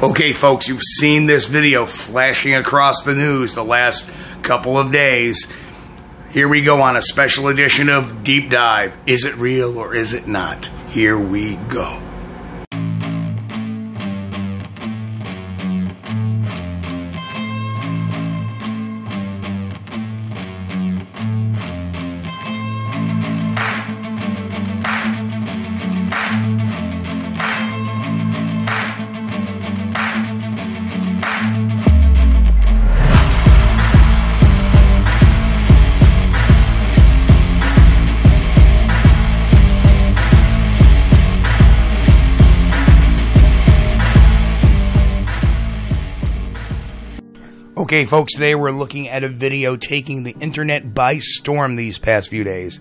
Okay, folks, you've seen this video flashing across the news the last couple of days. Here we go on a special edition of Deep Dive. Is it real or is it not? Here we go. Okay, folks, today we're looking at a video taking the internet by storm these past few days.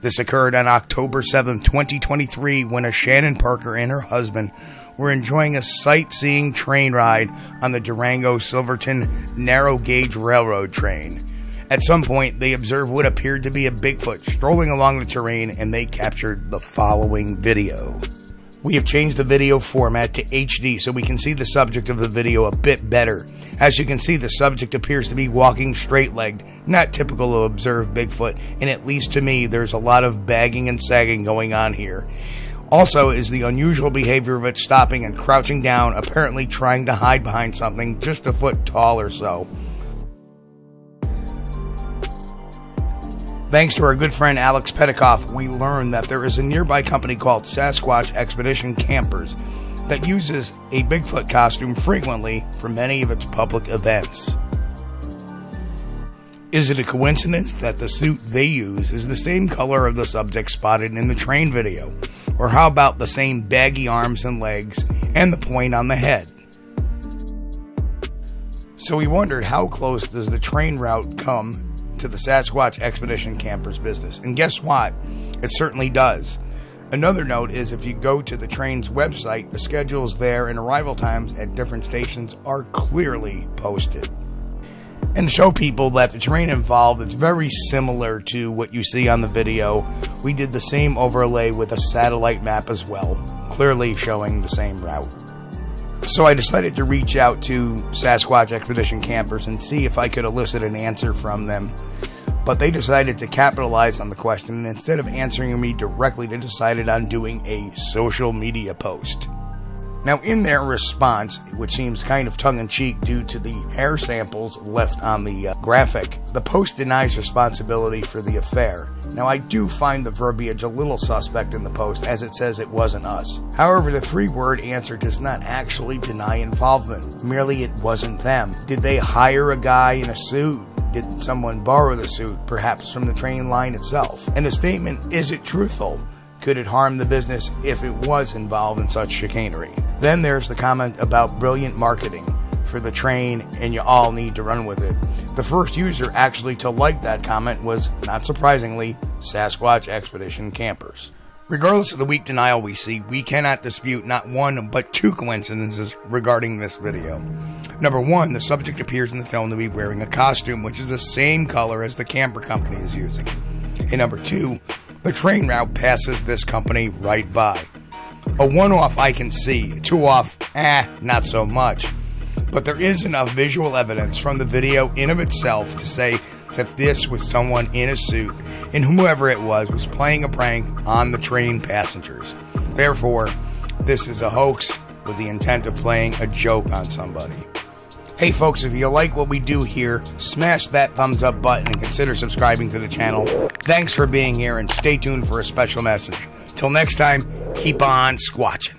This occurred on October 7, 2023, when Shannon Parker and her husband were enjoying a sightseeing train ride on the Durango-Silverton Narrow Gauge Railroad train. At some point, they observed what appeared to be a Bigfoot strolling along the terrain, and they captured the following video. We have changed the video format to HD so we can see the subject of the video a bit better. As you can see, the subject appears to be walking straight-legged, not typical of observed Bigfoot, and at least to me, there's a lot of bagging and sagging going on here. Also is the unusual behavior of it stopping and crouching down, apparently trying to hide behind something just a foot tall or so. Thanks to our good friend Alex Petikoff, we learned that there is a nearby company called Sasquatch Expedition Campers that uses a Bigfoot costume frequently for many of its public events. Is it a coincidence that the suit they use is the same color of the subject spotted in the train video? Or how about the same baggy arms and legs and the point on the head? So we wondered, how close does the train route come to the Sasquatch Expedition Campers business? And guess what? It certainly does. Another note is, if you go to the train's website, the schedules there and arrival times at different stations are clearly posted, and show people that the terrain involved is very similar to what you see on the video. We did the same overlay with a satellite map as well, clearly showing the same route. So I decided to reach out to Sasquatch Expedition Campers and see if I could elicit an answer from them. But they decided to capitalize on the question, and instead of answering me directly, they decided on doing a social media post. Now, in their response, which seems kind of tongue-in-cheek due to the hair samples left on the graphic, the post denies responsibility for the affair. Now, I do find the verbiage a little suspect in the post, as it says it wasn't us. However, the three-word answer does not actually deny involvement, merely it wasn't them. Did they hire a guy in a suit? Did someone borrow the suit, perhaps from the train line itself? And the statement, is it truthful? Could it harm the business if it was involved in such chicanery? Then there's the comment about brilliant marketing for the train, and you all need to run with it. The first user actually to like that comment was, not surprisingly, Sasquatch Expedition Campers. Regardless of the weak denial we see, we cannot dispute not one but two coincidences regarding this video. Number one, the subject appears in the film to be wearing a costume which is the same color as the camper company is using. And number two, the train route passes this company right by. A one-off I can see, two-off, not so much. But there is enough visual evidence from the video in of itself to say that this was someone in a suit, and whoever it was playing a prank on the train passengers. Therefore, this is a hoax with the intent of playing a joke on somebody. Hey folks, if you like what we do here, smash that thumbs up button and consider subscribing to the channel. Thanks for being here, and stay tuned for a special message. Till next time, keep on squatching.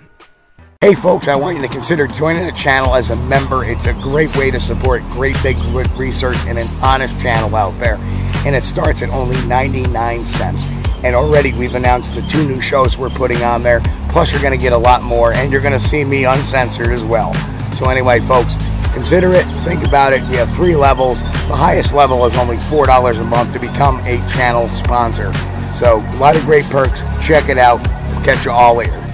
Hey folks, I want you to consider joining the channel as a member. It's a great way to support great Bigfoot research and an honest channel out there. And it starts at only 99 cents. And already we've announced the two new shows we're putting on there. Plus you're going to get a lot more, and you're going to see me uncensored as well. So anyway folks, consider it, think about it. You have three levels. The highest level is only $4 a month to become a channel sponsor. So a lot of great perks. Check it out. We'll catch you all later.